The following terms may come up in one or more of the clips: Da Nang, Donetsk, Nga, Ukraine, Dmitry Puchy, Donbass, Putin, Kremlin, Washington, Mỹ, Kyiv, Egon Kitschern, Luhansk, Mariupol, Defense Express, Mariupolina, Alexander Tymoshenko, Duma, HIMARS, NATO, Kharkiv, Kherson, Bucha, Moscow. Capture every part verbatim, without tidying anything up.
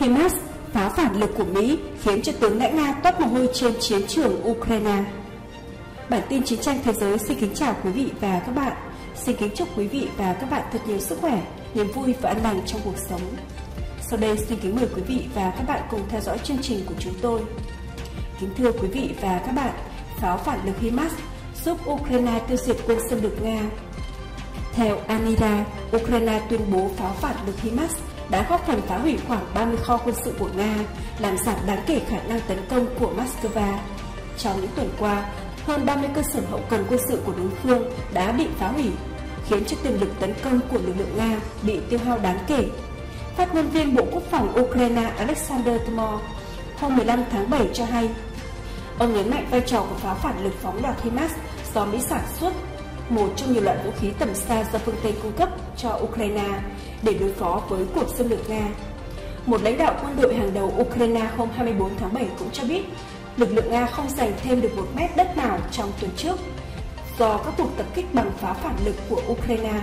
HIMARS phá phản lực của Mỹ khiến cho tướng ngã Nga toát mồ hôi trên chiến trường Ukraine. Bản tin chiến tranh thế giới xin kính chào quý vị và các bạn. Xin kính chúc quý vị và các bạn thật nhiều sức khỏe, niềm vui và an lành trong cuộc sống. Sau đây xin kính mời quý vị và các bạn cùng theo dõi chương trình của chúng tôi. Kính thưa quý vị và các bạn, pháo phản lực HIMARS giúp Ukraine tiêu diệt quân xâm lược Nga. Theo Anida, Ukraine tuyên bố pháo phản lực HIMARS đã góp phần phá hủy khoảng ba mươi kho quân sự của Nga, làm giảm đáng kể khả năng tấn công của Moscow. Trong những tuần qua, hơn ba mươi cơ sở hậu cần quân sự của đối phương đã bị phá hủy, khiến cho tiềm lực tấn công của lực lượng Nga bị tiêu hao đáng kể. Phát ngôn viên Bộ Quốc phòng Ukraine Alexander Tymoshenko hôm mười lăm tháng bảy cho hay, ông nhấn mạnh vai trò của pháo phản lực phóng loạt HIMARS do Mỹ sản xuất, một trong nhiều loại vũ khí tầm xa do phương Tây cung cấp cho Ukraine để đối phó với cuộc xâm lược Nga. Một lãnh đạo quân đội hàng đầu Ukraine hôm hai mươi tư tháng bảy cũng cho biết, lực lượng Nga không giành thêm được một mét đất nào trong tuần trước do các cuộc tập kích bằng pháo phản lực của Ukraine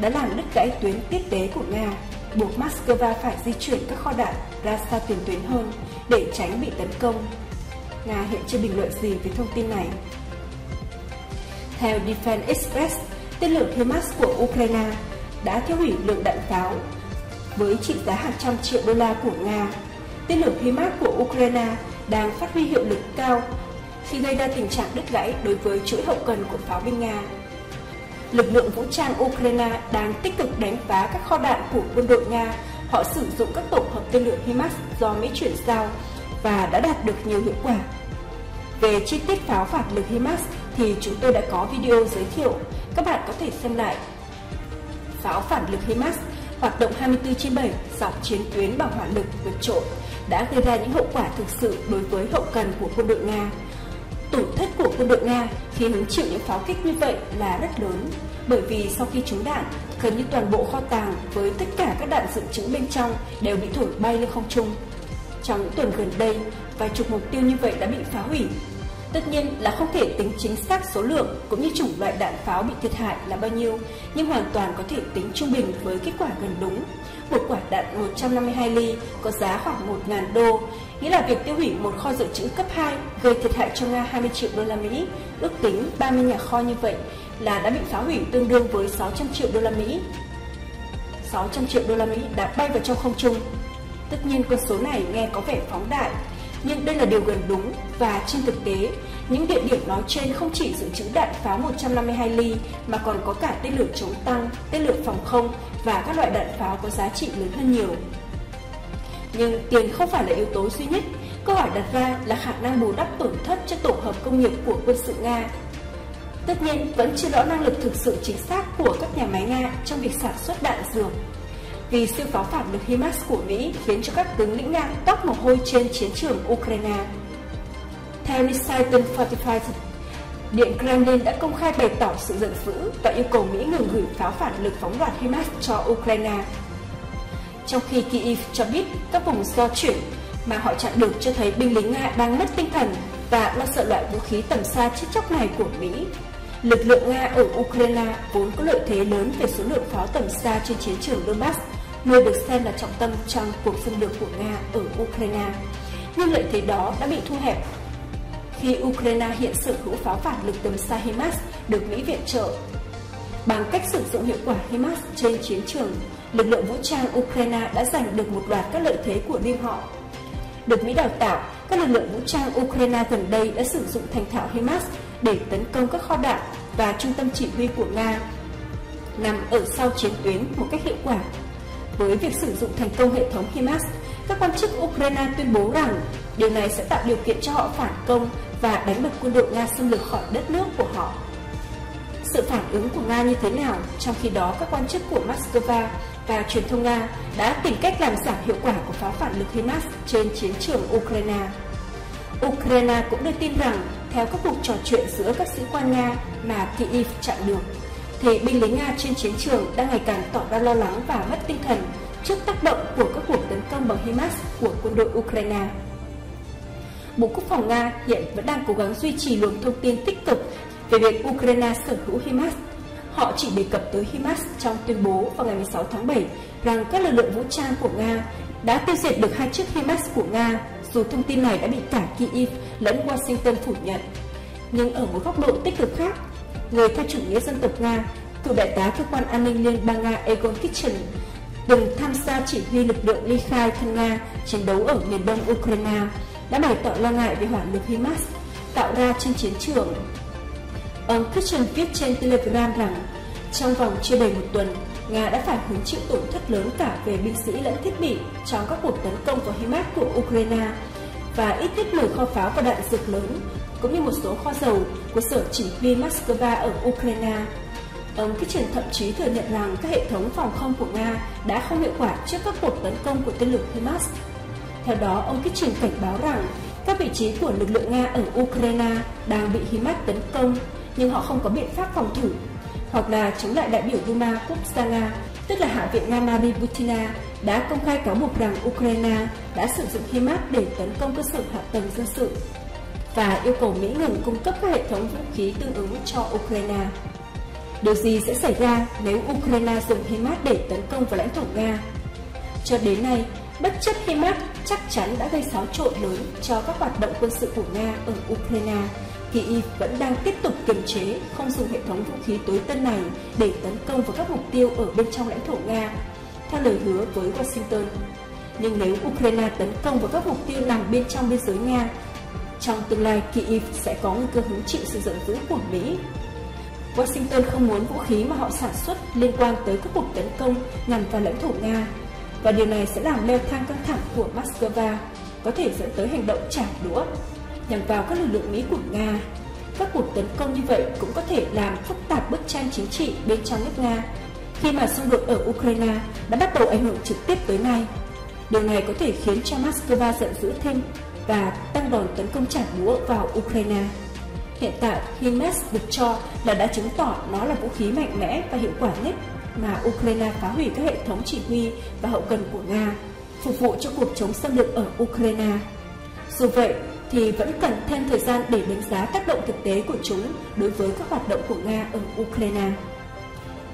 đã làm đứt gãy tuyến tiếp tế của Nga, buộc Moscow phải di chuyển các kho đạn ra xa tiền tuyến hơn để tránh bị tấn công. Nga hiện chưa bình luận gì về thông tin này. Theo Defense Express, tên lửa HIMARS của Ukraine đã tiêu hủy lượng đạn pháo với trị giá hàng trăm triệu đô la của Nga. Tên lửa HIMARS của Ukraine đang phát huy hiệu lực cao khi gây ra tình trạng đứt gãy đối với chuỗi hậu cần của pháo binh Nga. Lực lượng vũ trang Ukraine đang tích cực đánh phá các kho đạn của quân đội Nga. Họ sử dụng các tổ hợp tên lửa HIMARS do Mỹ chuyển giao và đã đạt được nhiều hiệu quả. Về chi tiết pháo phản lực HIMARS thì chúng tôi đã có video giới thiệu, các bạn có thể xem lại. Pháo phản lực HIMARS hoạt động hai mươi tư trên bảy dọc chiến tuyến bằng hỏa lực vượt trội đã gây ra những hậu quả thực sự đối với hậu cần của quân đội Nga. Tổn thất của quân đội Nga khi hứng chịu những pháo kích như vậy là rất lớn, bởi vì sau khi trúng đạn, gần như toàn bộ kho tàng với tất cả các đạn dự trữ bên trong đều bị thổi bay lên không trung. Trong những tuần gần đây, vài chục mục tiêu như vậy đã bị phá hủy. Tất nhiên là không thể tính chính xác số lượng cũng như chủng loại đạn pháo bị thiệt hại là bao nhiêu, nhưng hoàn toàn có thể tính trung bình với kết quả gần đúng. Một quả đạn một trăm năm mươi hai ly có giá khoảng một nghìn đô, nghĩa là việc tiêu hủy một kho dự trữ cấp hai gây thiệt hại cho Nga hai mươi triệu đô la Mỹ, ước tính ba mươi nhà kho như vậy là đã bị phá hủy tương đương với sáu trăm triệu đô la Mỹ. sáu trăm triệu đô la Mỹ đã bay vào trong không trung. Tất nhiên con số này nghe có vẻ phóng đại, nhưng đây là điều gần đúng, và trên thực tế, những địa điểm nói trên không chỉ dự trữ đạn pháo một trăm năm mươi hai ly mà còn có cả tên lửa chống tăng, tên lửa phòng không và các loại đạn pháo có giá trị lớn hơn nhiều. Nhưng tiền không phải là yếu tố duy nhất, câu hỏi đặt ra là khả năng bù đắp tổn thất cho tổ hợp công nghiệp của quân sự Nga. Tất nhiên, vẫn chưa rõ năng lực thực sự chính xác của các nhà máy Nga trong việc sản xuất đạn dược. Vì siêu pháo phản lực HIMARS của Mỹ khiến cho các tướng lĩnh Nga toát mồ hôi trên chiến trường Ukraine. Theo Recital Fortified, Điện Kremlin đã công khai bày tỏ sự giận dữ và yêu cầu Mỹ ngừng gửi pháo phản lực phóng loạt HIMARS cho Ukraine. Trong khi Kyiv cho biết các vùng do chuyển mà họ chặn được cho thấy binh lính Nga đang mất tinh thần và lo sợ loại vũ khí tầm xa chết chóc này của Mỹ. Lực lượng Nga ở Ukraine vốn có lợi thế lớn về số lượng pháo tầm xa trên chiến trường Donbass, nơi được xem là trọng tâm trong cuộc xâm lược của Nga ở Ukraine, nhưng lợi thế đó đã bị thu hẹp khi Ukraine hiện sở hữu pháo phản lực tầm xa HIMARS được Mỹ viện trợ. Bằng cách sử dụng hiệu quả HIMARS trên chiến trường, lực lượng vũ trang Ukraine đã giành được một loạt các lợi thế của riêng họ. Được Mỹ đào tạo, các lực lượng vũ trang Ukraine gần đây đã sử dụng thành thạo HIMARS để tấn công các kho đạn và trung tâm chỉ huy của Nga nằm ở sau chiến tuyến một cách hiệu quả. Với việc sử dụng thành công hệ thống HIMARS, các quan chức Ukraine tuyên bố rằng điều này sẽ tạo điều kiện cho họ phản công và đánh bật quân đội Nga xâm lược khỏi đất nước của họ. Sự phản ứng của Nga như thế nào? Trong khi đó, các quan chức của Moscow và truyền thông Nga đã tìm cách làm giảm hiệu quả của pháo phản lực HIMARS trên chiến trường Ukraine. Ukraine cũng đưa tin rằng, theo các cuộc trò chuyện giữa các sĩ quan Nga mà Kyiv chặn được, thì binh lính Nga trên chiến trường đang ngày càng tỏ ra lo lắng và mất tinh thần trước tác động của các cuộc tấn công bằng HIMARS của quân đội Ukraine. Bộ Quốc phòng Nga hiện vẫn đang cố gắng duy trì luồng thông tin tích cực về việc Ukraine sở hữu HIMARS. họ chỉ đề cập tới HIMARS trong tuyên bố vào ngày mười sáu tháng bảy rằng các lực lượng vũ trang của Nga đã tiêu diệt được hai chiếc HIMARS của Nga, dù thông tin này đã bị cả Kyiv lẫn Washington phủ nhận. Nhưng ở một góc độ tích cực khác, người theo chủ nghĩa dân tộc Nga, cựu đại tá cơ quan an ninh Liên bang Nga Egon Kitschern, từng tham gia chỉ huy lực lượng ly khai thân Nga chiến đấu ở miền đông Ukraine, đã bày tỏ lo ngại về hỏa lực HIMARS tạo ra trên chiến trường. Ông Kitschern viết trên Telegram rằng trong vòng chưa đầy một tuần, Nga đã phải hứng chịu tổn thất lớn cả về binh sĩ lẫn thiết bị trong các cuộc tấn công vào HIMARS của Ukraine và ít nhất mười kho pháo và đạn dược lớn, cũng như một số kho dầu của sở chỉ huy Moscow ở Ukraine. Ông Kitschern thậm chí thừa nhận rằng các hệ thống phòng không của Nga đã không hiệu quả trước các cuộc tấn công của tên lửa HIMARS. Theo đó, ông Kitschern cảnh báo rằng các vị trí của lực lượng Nga ở Ukraine đang bị HIMARS tấn công, nhưng họ không có biện pháp phòng thủ, hoặc là chống lại đại biểu Duma Quốc gia Nga, tức là Hạ viện Nga Mariupolina, đã công khai cáo buộc rằng Ukraine đã sử dụng HIMARS để tấn công cơ sở hạ tầng dân sự và yêu cầu Mỹ ngừng cung cấp các hệ thống vũ khí tương ứng cho Ukraine. Điều gì sẽ xảy ra nếu Ukraine dùng HIMARS để tấn công vào lãnh thổ Nga? Cho đến nay, bất chấp HIMARS chắc chắn đã gây xáo trộn lớn cho các hoạt động quân sự của Nga ở Ukraine, Kyiv vẫn đang tiếp tục kiềm chế không dùng hệ thống vũ khí tối tân này để tấn công vào các mục tiêu ở bên trong lãnh thổ Nga, theo lời hứa với Washington. Nhưng nếu Ukraine tấn công vào các mục tiêu nằm bên trong biên giới Nga, trong tương lai Kyiv sẽ có nguy cơ hứng chịu sự giận dữ của Mỹ. Washington không muốn vũ khí mà họ sản xuất liên quan tới các cuộc tấn công nhằm vào lãnh thổ Nga, và điều này sẽ làm leo thang căng thẳng của Moscow, có thể dẫn tới hành động trả đũa nhằm vào các lực lượng Mỹ của Nga. Các cuộc tấn công như vậy cũng có thể làm phức tạp bức tranh chính trị bên trong nước Nga, khi mà xung đột ở Ukraine đã bắt đầu ảnh hưởng trực tiếp tới Nga. Điều này có thể khiến cho Moscow giận dữ thêm và tăng đòn tấn công trả đũa vào Ukraine. Hiện tại, HIMARS được cho là đã chứng tỏ nó là vũ khí mạnh mẽ và hiệu quả nhất mà Ukraine phá hủy các hệ thống chỉ huy và hậu cần của Nga, phục vụ cho cuộc chống xâm lược ở Ukraine. Dù vậy, thì vẫn cần thêm thời gian để đánh giá tác động thực tế của chúng đối với các hoạt động của Nga ở Ukraine.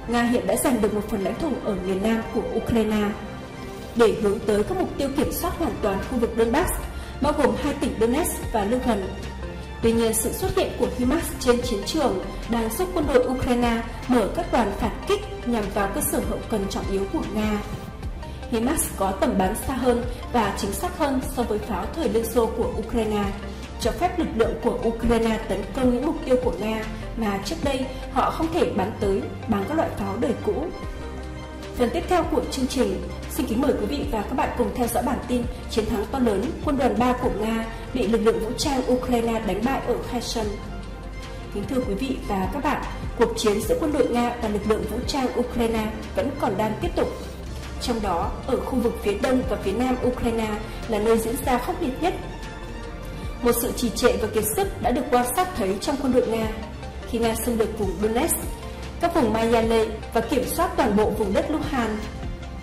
Nga hiện đã giành được một phần lãnh thổ ở miền nam của Ukraine. Để hướng tới các mục tiêu kiểm soát hoàn toàn khu vực Donbass, bao gồm hai tỉnh Donetsk và Luhansk. Tuy nhiên, sự xuất hiện của HIMARS trên chiến trường đang giúp quân đội Ukraine mở các đoàn phản kích nhằm vào cơ sở hậu cần trọng yếu của Nga. HIMARS có tầm bắn xa hơn và chính xác hơn so với pháo thời Liên Xô của Ukraine, cho phép lực lượng của Ukraine tấn công những mục tiêu của Nga mà trước đây họ không thể bắn tới bằng các loại pháo đời cũ. Phần tiếp theo của chương trình, xin kính mời quý vị và các bạn cùng theo dõi bản tin chiến thắng to lớn quân đoàn ba của Nga bị lực lượng vũ trang Ukraine đánh bại ở Kherson. Kính thưa quý vị và các bạn, cuộc chiến giữa quân đội Nga và lực lượng vũ trang Ukraine vẫn còn đang tiếp tục. Trong đó, ở khu vực phía đông và phía nam Ukraine là nơi diễn ra khốc liệt nhất. Một sự trì trệ và kiệt sức đã được quan sát thấy trong quân đội Nga khi Nga xâm lược vùng Donetsk, các vùng Mariupol và kiểm soát toàn bộ vùng đất Luhansk.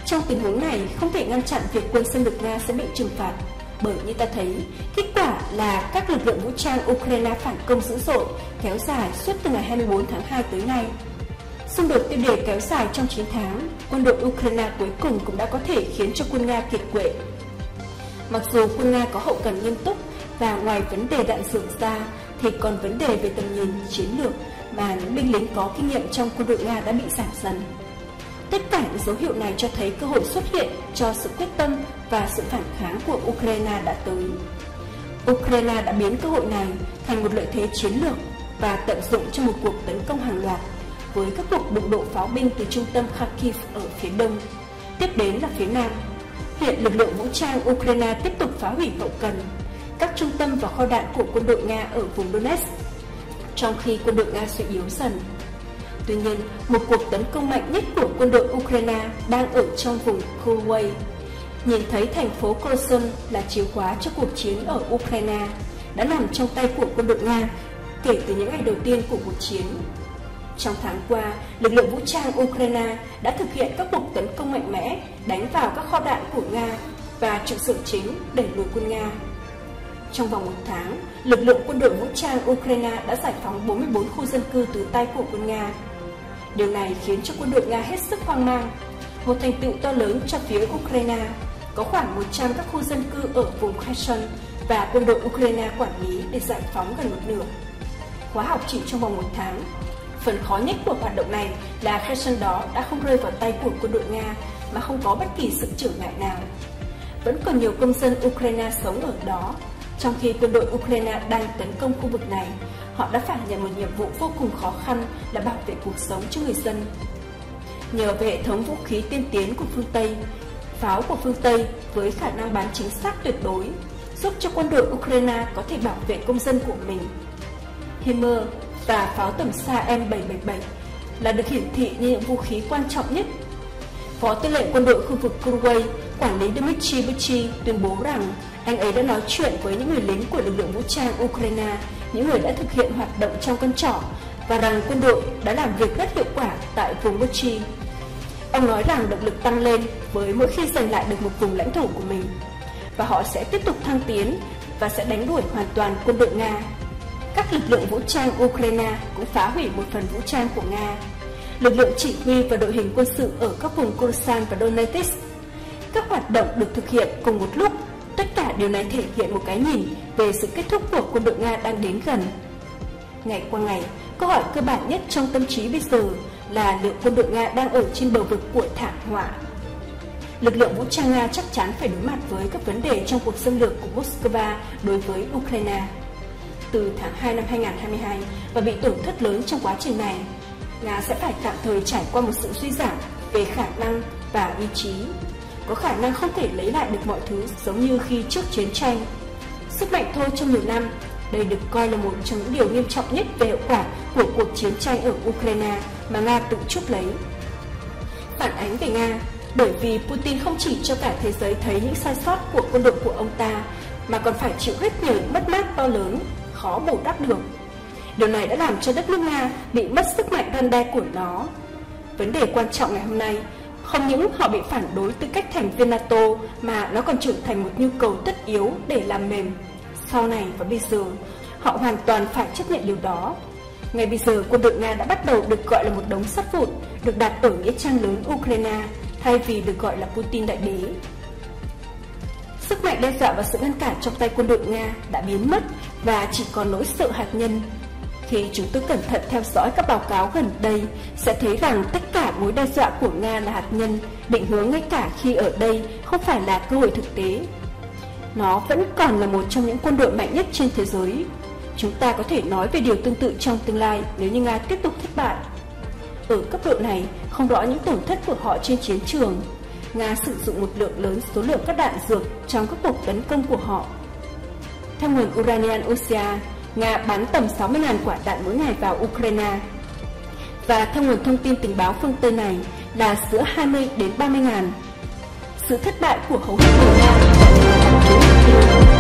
Trong tình huống này, không thể ngăn chặn việc quân xâm lược Nga sẽ bị trừng phạt, bởi như ta thấy, kết quả là các lực lượng vũ trang Ukraine phản công dữ dội, kéo dài suốt từ ngày hai mươi bốn tháng hai tới nay. Xung đột tiêu đề kéo dài trong chín tháng, quân đội Ukraine cuối cùng cũng đã có thể khiến cho quân Nga kiệt quệ. Mặc dù quân Nga có hậu cần nghiêm túc và ngoài vấn đề đạn dược ra thì còn vấn đề về tầm nhìn chiến lược mà những binh lính có kinh nghiệm trong quân đội Nga đã bị giảm dần. Tất cả những dấu hiệu này cho thấy cơ hội xuất hiện cho sự quyết tâm và sự phản kháng của Ukraine đã tới. Ukraine đã biến cơ hội này thành một lợi thế chiến lược và tận dụng cho một cuộc tấn công hàng loạt, với các cuộc đụng độ pháo binh từ trung tâm Kharkiv ở phía đông, tiếp đến là phía nam. Hiện lực lượng vũ trang Ukraine tiếp tục phá hủy hậu cần, các trung tâm và kho đạn của quân đội Nga ở vùng Donetsk, trong khi quân đội Nga suy yếu dần. Tuy nhiên, một cuộc tấn công mạnh nhất của quân đội Ukraine đang ở trong vùng Kharkiv. Nhìn thấy thành phố Kherson là chìa khóa cho cuộc chiến ở Ukraine, đã nằm trong tay của quân đội Nga kể từ những ngày đầu tiên của cuộc chiến. Trong tháng qua, lực lượng vũ trang Ukraine đã thực hiện các cuộc tấn công mạnh mẽ, đánh vào các kho đạn của Nga và trụ sở chính để lùi quân Nga. Trong vòng một tháng, lực lượng quân đội vũ trang Ukraine đã giải phóng bốn mươi bốn khu dân cư từ tay của quân Nga. Điều này khiến cho quân đội Nga hết sức hoang mang. Một thành tựu to lớn cho phía Ukraine, có khoảng một trăm các khu dân cư ở vùng Kherson và quân đội Ukraine quản lý để giải phóng gần một nửa. Khóa học chỉ trong vòng một tháng. Phần khó nhất của hoạt động này là Kherson đó đã không rơi vào tay của quân đội Nga mà không có bất kỳ sự trở ngại nào. Vẫn còn nhiều công dân Ukraine sống ở đó. Trong khi quân đội Ukraine đang tấn công khu vực này, họ đã phải nhận một nhiệm vụ vô cùng khó khăn là bảo vệ cuộc sống cho người dân. Nhờ về hệ thống vũ khí tiên tiến của phương Tây, pháo của phương Tây với khả năng bắn chính xác tuyệt đối, giúp cho quân đội Ukraine có thể bảo vệ công dân của mình. HIMARS và pháo tầm xa M bảy bảy bảy là được hiển thị như những vũ khí quan trọng nhất. Phó tư lệnh quân đội khu vực Kuwait, quản lý Dmitry Puchy tuyên bố rằng anh ấy đã nói chuyện với những người lính của lực lượng vũ trang Ukraine, những người đã thực hiện hoạt động trong con trỏ, và rằng quân đội đã làm việc rất hiệu quả tại vùng Bucha. Ông nói rằng động lực tăng lên với mỗi khi giành lại được một vùng lãnh thổ của mình, và họ sẽ tiếp tục thăng tiến và sẽ đánh đuổi hoàn toàn quân đội Nga. Các lực lượng vũ trang Ukraine cũng phá hủy một phần vũ trang của Nga, lực lượng chỉ huy và đội hình quân sự ở các vùng Kherson và Donetsk. Các hoạt động được thực hiện cùng một lúc. Tất cả điều này thể hiện một cái nhìn về sự kết thúc của quân đội Nga đang đến gần. Ngày qua ngày, câu hỏi cơ bản nhất trong tâm trí bây giờ là liệu quân đội Nga đang ở trên bờ vực của thảm họa. Lực lượng vũ trang Nga chắc chắn phải đối mặt với các vấn đề trong cuộc xâm lược của Moscow đối với Ukraine. Từ tháng hai năm hai nghìn không trăm hai mươi hai và bị tổn thất lớn trong quá trình này, Nga sẽ phải tạm thời trải qua một sự suy giảm về khả năng và ý chí. Có khả năng không thể lấy lại được mọi thứ giống như khi trước chiến tranh. Sức mạnh thôi trong nhiều năm, đây được coi là một trong những điều nghiêm trọng nhất về hậu quả của cuộc chiến tranh ở Ukraine mà Nga tự chuốc lấy. Phản ánh về Nga, bởi vì Putin không chỉ cho cả thế giới thấy những sai sót của quân đội của ông ta, mà còn phải chịu rất nhiều mất mát to lớn, khó bù đắp được. Điều này đã làm cho đất nước Nga bị mất sức mạnh răn đe của nó. Vấn đề quan trọng ngày hôm nay, không những họ bị phản đối tư cách thành viên NATO mà nó còn trở thành một nhu cầu tất yếu để làm mềm. Sau này và bây giờ, họ hoàn toàn phải chấp nhận điều đó. Ngay bây giờ, quân đội Nga đã bắt đầu được gọi là một đống sắt vụn, được đặt ở nghĩa trang lớn Ukraine, thay vì được gọi là Putin đại đế. Sức mạnh đe dọa và sự ngăn cản trong tay quân đội Nga đã biến mất và chỉ còn nỗi sợ hạt nhân. Khi chúng tôi cẩn thận theo dõi các báo cáo gần đây, sẽ thấy rằng tất cả mối đe dọa của Nga là hạt nhân, định hướng ngay cả khi ở đây không phải là cơ hội thực tế. Nó vẫn còn là một trong những quân đội mạnh nhất trên thế giới. Chúng ta có thể nói về điều tương tự trong tương lai nếu như Nga tiếp tục thất bại. Ở cấp độ này, không rõ những tổn thất của họ trên chiến trường. Nga sử dụng một lượng lớn số lượng các đạn dược trong các cuộc tấn công của họ. Theo nguồn Uranian Osia, Nga bắn tầm sáu mươi nghìn quả đạn mỗi ngày vào Ukraine. Và theo nguồn thông tin tình báo phương Tây này là giữa hai mươi đến ba mươi nghìn. Sự thất bại của hầu hết người Nga